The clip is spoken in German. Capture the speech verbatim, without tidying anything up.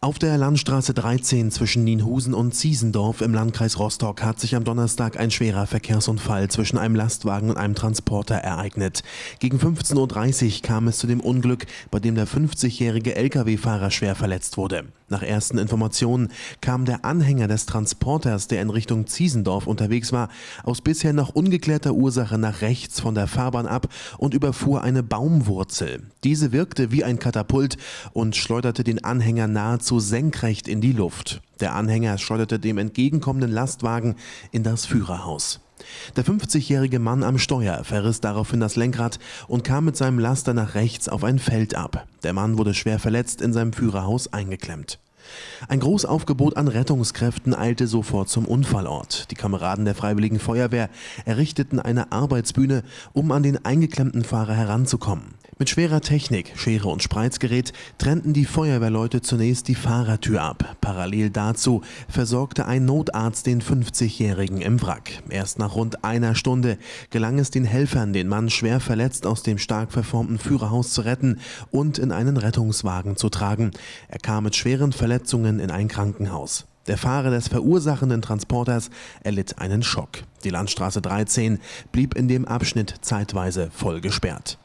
Auf der Landstraße dreizehn zwischen Nienhusen und Ziesendorf im Landkreis Rostock hat sich am Donnerstag ein schwerer Verkehrsunfall zwischen einem Lastwagen und einem Transporter ereignet. Gegen fünfzehn Uhr dreißig kam es zu dem Unglück, bei dem der fünfzigjährige L K W-Fahrer schwer verletzt wurde. Nach ersten Informationen kam der Anhänger des Transporters, der in Richtung Ziesendorf unterwegs war, aus bisher noch ungeklärter Ursache nach rechts von der Fahrbahn ab und überfuhr eine Baumwurzel. Diese wirkte wie ein Katapult und schleuderte den Anhänger nahezu so senkrecht in die Luft. Der Anhänger schleuderte dem entgegenkommenden Lastwagen in das Führerhaus. Der fünfzigjährige Mann am Steuer verriss daraufhin das Lenkrad und kam mit seinem Laster nach rechts auf ein Feld ab. Der Mann wurde schwer verletzt in seinem Führerhaus eingeklemmt. Ein Großaufgebot an Rettungskräften eilte sofort zum Unfallort. Die Kameraden der Freiwilligen Feuerwehr errichteten eine Arbeitsbühne, um an den eingeklemmten Fahrer heranzukommen. Mit schwerer Technik, Schere und Spreizgerät, trennten die Feuerwehrleute zunächst die Fahrertür ab. Parallel dazu versorgte ein Notarzt den fünfzigjährigen im Wrack. Erst nach rund einer Stunde gelang es den Helfern, den Mann schwer verletzt aus dem stark verformten Führerhaus zu retten und in einen Rettungswagen zu tragen. Er kam mit schweren Verletzungen in ein Krankenhaus. Der Fahrer des verursachenden Transporters erlitt einen Schock. Die Landstraße dreizehn blieb in dem Abschnitt zeitweise voll gesperrt.